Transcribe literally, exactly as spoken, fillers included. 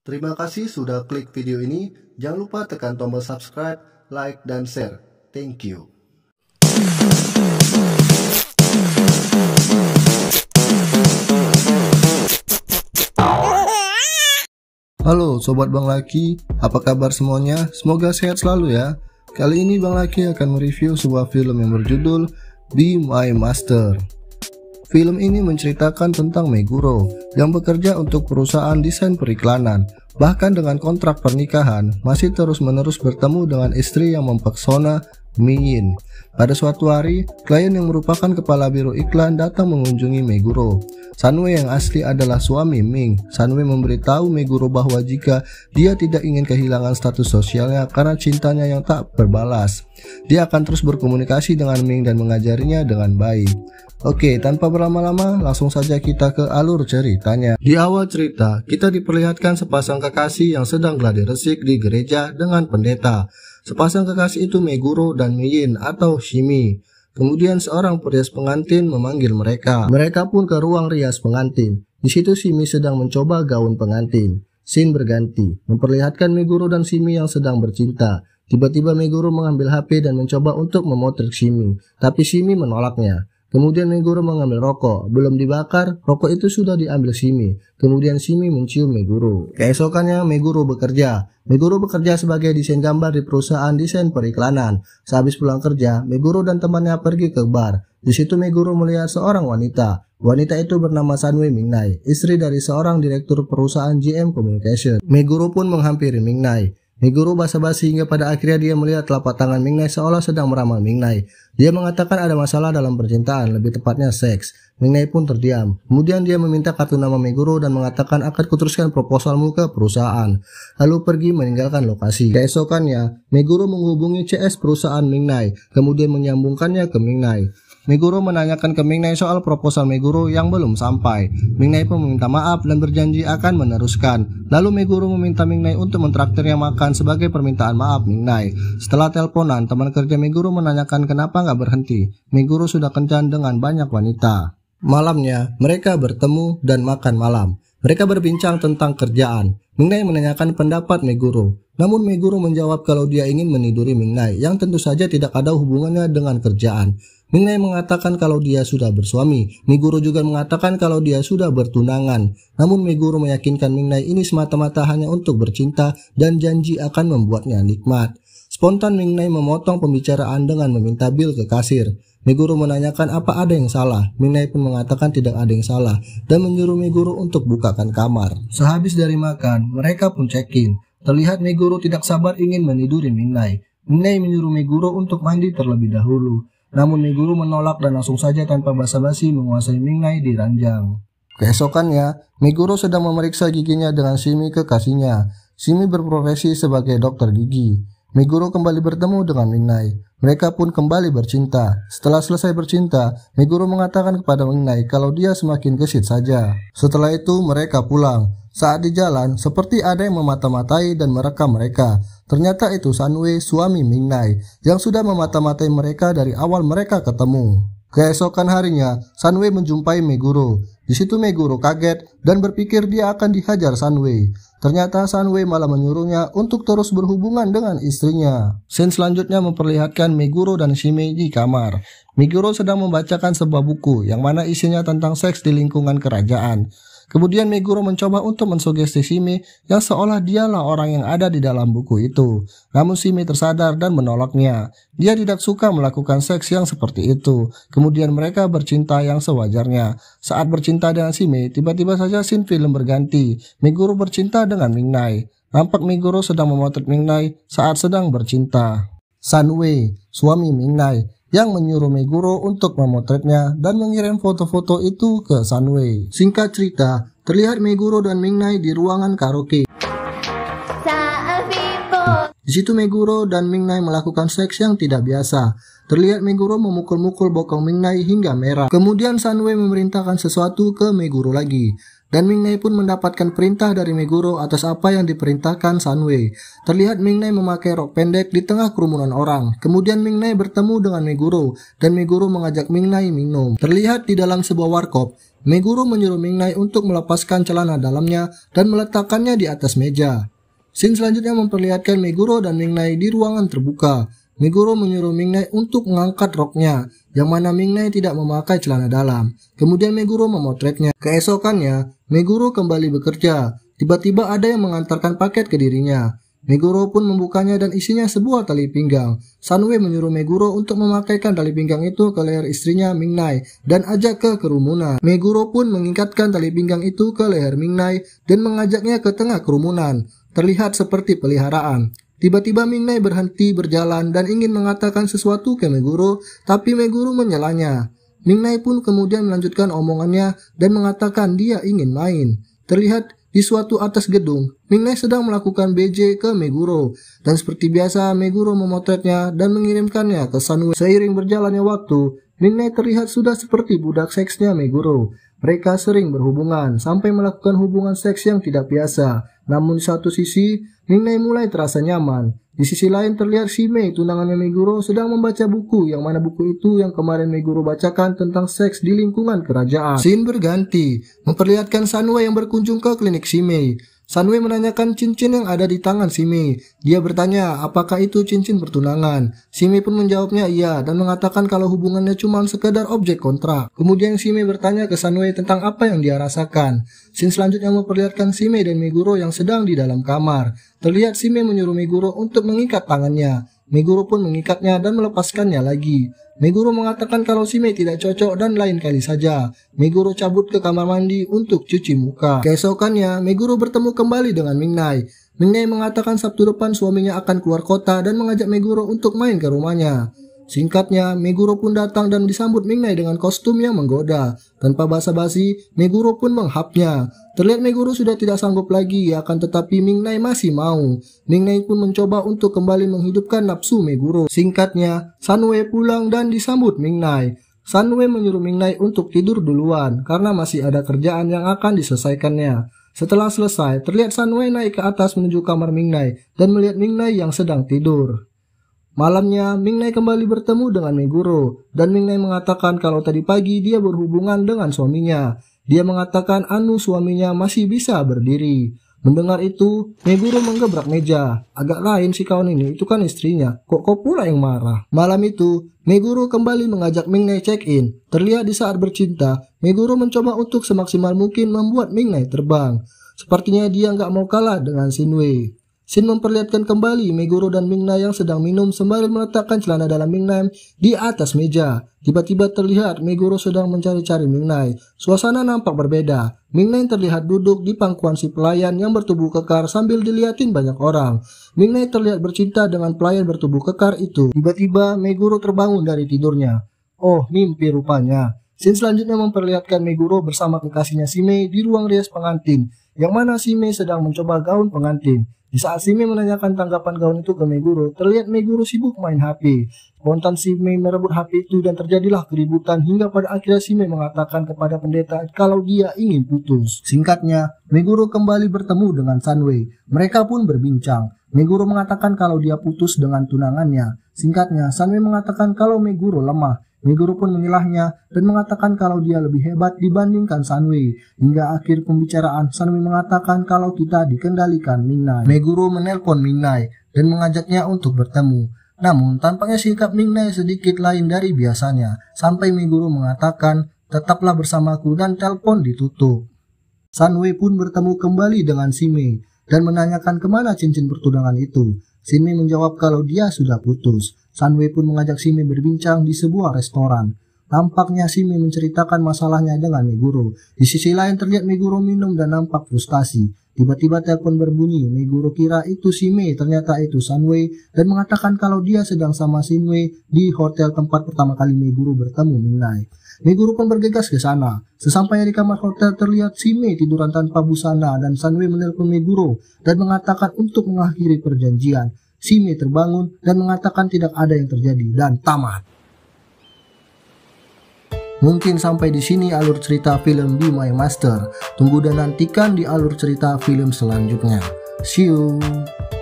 Terima kasih sudah klik video ini. Jangan lupa tekan tombol subscribe, like, dan share. Thank you. Halo Sobat Bang Lucky, apa kabar semuanya? Semoga sehat selalu ya. Kali ini Bang Lucky akan mereview sebuah film yang berjudul Be My Master. Film ini menceritakan tentang Meguro yang bekerja untuk perusahaan desain periklanan. Bahkan dengan kontrak pernikahan, masih terus-menerus bertemu dengan istri yang mempesona, Ming. Pada suatu hari, klien yang merupakan kepala biro iklan datang mengunjungi Meguro. Shanwei yang asli adalah suami Ming. Shanwei memberitahu Meguro bahwa jika dia tidak ingin kehilangan status sosialnya karena cintanya yang tak berbalas, dia akan terus berkomunikasi dengan Ming dan mengajarinya dengan baik. Oke, tanpa berlama-lama, langsung saja kita ke alur ceritanya. Di awal cerita, kita diperlihatkan sepasang kekasih yang sedang gladi resik di gereja dengan pendeta. Sepasang kekasih itu Meguro dan Ming atau Simi. Kemudian seorang perias pengantin memanggil mereka. Mereka pun ke ruang rias pengantin. Di situ Simi sedang mencoba gaun pengantin. Scene berganti, memperlihatkan Meguro dan Simi yang sedang bercinta. Tiba-tiba Meguro mengambil H P dan mencoba untuk memotret Simi, tapi Simi menolaknya. Kemudian Meguro mengambil rokok, belum dibakar, rokok itu sudah diambil Simi. Kemudian Simi mencium Meguro. Keesokannya Meguro bekerja. Meguro bekerja sebagai desain gambar di perusahaan desain periklanan. Sehabis pulang kerja, Meguro dan temannya pergi ke bar. Di situ Meguro melihat seorang wanita. Wanita itu bernama Shanwei Mingnai, istri dari seorang direktur perusahaan G M Communication. Meguro pun menghampiri Mingnai. Meguro basa-basi hingga pada akhirnya dia melihat telapak tangan Mingnai seolah sedang meramal Mingnai. Dia mengatakan ada masalah dalam percintaan, lebih tepatnya seks. Mingnai pun terdiam. Kemudian dia meminta kartu nama Meguro dan mengatakan akan kuteruskan proposalmu ke perusahaan. Lalu pergi meninggalkan lokasi. Keesokannya, Meguro menghubungi C S perusahaan Mingnai, kemudian menyambungkannya ke Mingnai. Meguro menanyakan ke Mingnai soal proposal Meguro yang belum sampai. Mingnai pun meminta maaf dan berjanji akan meneruskan. Lalu Meguro meminta Mingnai untuk mentraktirnya makan sebagai permintaan maaf Mingnai. Setelah teleponan, teman kerja Meguro menanyakan kenapa nggak berhenti. Meguro sudah kencan dengan banyak wanita. Malamnya, mereka bertemu dan makan malam. Mereka berbincang tentang kerjaan. Mingnai menanyakan pendapat Meguro. Namun Meguro menjawab kalau dia ingin meniduri Mingnai, yang tentu saja tidak ada hubungannya dengan kerjaan. Mingnai mengatakan kalau dia sudah bersuami. Meguro juga mengatakan kalau dia sudah bertunangan. Namun Meguro meyakinkan Mingnai ini semata-mata hanya untuk bercinta dan janji akan membuatnya nikmat. Spontan Mingnai memotong pembicaraan dengan meminta bil ke kasir. Meguro menanyakan apa ada yang salah. Mingnai pun mengatakan tidak ada yang salah dan menyuruh Meguro untuk bukakan kamar. Sehabis dari makan, mereka pun check-in. Terlihat Meguro tidak sabar ingin meniduri Mingnai. Mingnai menyuruh Meguro untuk mandi terlebih dahulu. Namun Meguro menolak dan langsung saja tanpa basa-basi menguasai Mingnai di ranjang. Keesokannya, Meguro sedang memeriksa giginya dengan Simi kekasihnya. Simi berprofesi sebagai dokter gigi. Meguro kembali bertemu dengan Mingnai. Mereka pun kembali bercinta. Setelah selesai bercinta, Meguro mengatakan kepada Mingnai kalau dia semakin gesit saja. Setelah itu mereka pulang. Saat di jalan, seperti ada yang memata-matai dan merekam mereka. Ternyata itu Shanwei, suami Mingnai, yang sudah memata-matai mereka dari awal mereka ketemu. Keesokan harinya, Shanwei menjumpai Meguro. Di situ Meguro kaget dan berpikir dia akan dihajar Shanwei. Ternyata Shanwei malah menyuruhnya untuk terus berhubungan dengan istrinya. Scene selanjutnya memperlihatkan Meguro dan Ximei di kamar. Meguro sedang membacakan sebuah buku yang mana isinya tentang seks di lingkungan kerajaan. Kemudian Meguro mencoba untuk mensugesti Simi yang seolah dialah orang yang ada di dalam buku itu. Namun Simi tersadar dan menolaknya. Dia tidak suka melakukan seks yang seperti itu. Kemudian mereka bercinta yang sewajarnya. Saat bercinta dengan Simi, tiba-tiba saja scene film berganti. Meguro bercinta dengan Mingnai. Nampak Meguro sedang memotret Mingnai saat sedang bercinta. Shanwei, suami Mingnai, yang menyuruh Meguro untuk memotretnya dan mengirim foto-foto itu ke Shanwei. Singkat cerita, terlihat Meguro dan Mingnai di ruangan karaoke. Di situ Meguro dan Mingnai melakukan seks yang tidak biasa. Terlihat Meguro memukul-mukul bokong Mingnai hingga merah. Kemudian Shanwei memerintahkan sesuatu ke Meguro lagi. Dan Mingnai pun mendapatkan perintah dari Meguro atas apa yang diperintahkan Shanwei. Terlihat Mingnai memakai rok pendek di tengah kerumunan orang. Kemudian Mingnai bertemu dengan Meguro dan Meguro mengajak Mingnai minum. Terlihat di dalam sebuah warkop, Meguro menyuruh Mingnai untuk melepaskan celana dalamnya dan meletakkannya di atas meja. Scene selanjutnya memperlihatkan Meguro dan Mingnai di ruangan terbuka. Meguro menyuruh Mingnai untuk mengangkat roknya, yang mana Mingnai tidak memakai celana dalam. Kemudian Meguro memotretnya. Keesokannya, Meguro kembali bekerja. Tiba-tiba ada yang mengantarkan paket ke dirinya. Meguro pun membukanya dan isinya sebuah tali pinggang. Shanwei menyuruh Meguro untuk memakaikan tali pinggang itu ke leher istrinya Mingnai dan ajak ke kerumunan. Meguro pun mengikatkan tali pinggang itu ke leher Mingnai dan mengajaknya ke tengah kerumunan. Terlihat seperti peliharaan. Tiba-tiba Mingnai berhenti berjalan dan ingin mengatakan sesuatu ke Meguro, tapi Meguro menyelanya. Mingnai pun kemudian melanjutkan omongannya dan mengatakan dia ingin main. Terlihat di suatu atas gedung, Mingnai sedang melakukan B J ke Meguro. Dan seperti biasa, Meguro memotretnya dan mengirimkannya ke Shanwei. Seiring berjalannya waktu, Mingnai terlihat sudah seperti budak seksnya Meguro. Mereka sering berhubungan, sampai melakukan hubungan seks yang tidak biasa. Namun di satu sisi, Mingnai mulai terasa nyaman. Di sisi lain terlihat Ximei, tunangannya Meguro, sedang membaca buku, yang mana buku itu yang kemarin Meguro bacakan tentang seks di lingkungan kerajaan. Scene berganti, memperlihatkan Shanwei yang berkunjung ke klinik Ximei. Shanwei menanyakan cincin yang ada di tangan Simi. Dia bertanya apakah itu cincin pertunangan. Simi pun menjawabnya iya dan mengatakan kalau hubungannya cuma sekedar objek kontrak. Kemudian Simi bertanya ke Shanwei tentang apa yang dia rasakan. Scene selanjutnya memperlihatkan Simi dan Meguro yang sedang di dalam kamar. Terlihat Simi menyuruh Meguro untuk mengikat tangannya. Meguro pun mengikatnya dan melepaskannya lagi. Meguro mengatakan kalau Ximei tidak cocok dan lain kali saja. Meguro cabut ke kamar mandi untuk cuci muka. Keesokannya, Meguro bertemu kembali dengan Mingnai. Mingnai mengatakan Sabtu depan suaminya akan keluar kota dan mengajak Meguro untuk main ke rumahnya. Singkatnya, Meguro pun datang dan disambut Mingnai dengan kostum yang menggoda. Tanpa basa-basi, Meguro pun menghapnya. Terlihat Meguro sudah tidak sanggup lagi, akan tetapi Mingnai masih mau. Mingnai pun mencoba untuk kembali menghidupkan nafsu Meguro. Singkatnya, Shanwei pulang dan disambut Mingnai. Shanwei menyuruh Mingnai untuk tidur duluan karena masih ada kerjaan yang akan diselesaikannya. Setelah selesai, terlihat Shanwei naik ke atas menuju kamar Mingnai dan melihat Mingnai yang sedang tidur. Malamnya, Mingnai kembali bertemu dengan Meguro dan Mingnai mengatakan kalau tadi pagi dia berhubungan dengan suaminya. Dia mengatakan anu suaminya masih bisa berdiri. Mendengar itu, Meguro menggebrak meja. Agak lain si kawan ini, itu kan istrinya. Kok kau pula yang marah? Malam itu, Meguro kembali mengajak Mingnai check-in. Terlihat di saat bercinta, Meguro mencoba untuk semaksimal mungkin membuat Mingnai terbang. Sepertinya dia nggak mau kalah dengan Shanwei. Scene memperlihatkan kembali Meguro dan Mingnai yang sedang minum sembari meletakkan celana dalam Mingnai di atas meja. Tiba-tiba terlihat Meguro sedang mencari-cari Mingnai. Suasana nampak berbeda. Mingnai terlihat duduk di pangkuan si pelayan yang bertubuh kekar sambil dilihatin banyak orang. Mingnai terlihat bercinta dengan pelayan bertubuh kekar itu. Tiba-tiba Meguro terbangun dari tidurnya. Oh, mimpi rupanya. Scene selanjutnya memperlihatkan Meguro bersama kekasihnya Ximei di ruang rias pengantin, yang mana Ximei sedang mencoba gaun pengantin. Di saat Ximei menanyakan tanggapan gaun itu ke Meguro, terlihat Meguro sibuk main H P. Spontan Ximei merebut H P itu dan terjadilah keributan hingga pada akhirnya Ximei mengatakan kepada pendeta kalau dia ingin putus. Singkatnya, Meguro kembali bertemu dengan Shanwei. Mereka pun berbincang. Meguro mengatakan kalau dia putus dengan tunangannya. Singkatnya, Shanwei mengatakan kalau Meguro lemah. Meguro pun menyelahnya dan mengatakan kalau dia lebih hebat dibandingkan Shanwei. Hingga akhir pembicaraan, Shanwei mengatakan kalau kita dikendalikan Mingnai. Meguro menelpon Mingnai dan mengajaknya untuk bertemu. Namun tampaknya sikap Mingnai sedikit lain dari biasanya. Sampai Meguro mengatakan, tetaplah bersamaku dan telpon ditutup. Shanwei pun bertemu kembali dengan Ximei dan menanyakan kemana cincin pertunangan itu. Ximei menjawab kalau dia sudah putus. Shanwei pun mengajak Ximei berbincang di sebuah restoran. Nampaknya Ximei menceritakan masalahnya dengan Meguro. Di sisi lain terlihat Meguro minum dan nampak frustasi. Tiba-tiba telepon berbunyi. Meguro kira itu Ximei, ternyata itu Shanwei dan mengatakan kalau dia sedang sama Shanwei di hotel tempat pertama kali Meguro bertemu Mingnai. Meguro pun bergegas ke sana. Sesampainya di kamar hotel terlihat Ximei tiduran tanpa busana dan Shanwei menelpon Meguro dan mengatakan untuk mengakhiri perjanjian. Ximei terbangun dan mengatakan tidak ada yang terjadi dan tamat. Mungkin sampai di sini alur cerita film Be My Master. Tunggu dan nantikan di alur cerita film selanjutnya. See you.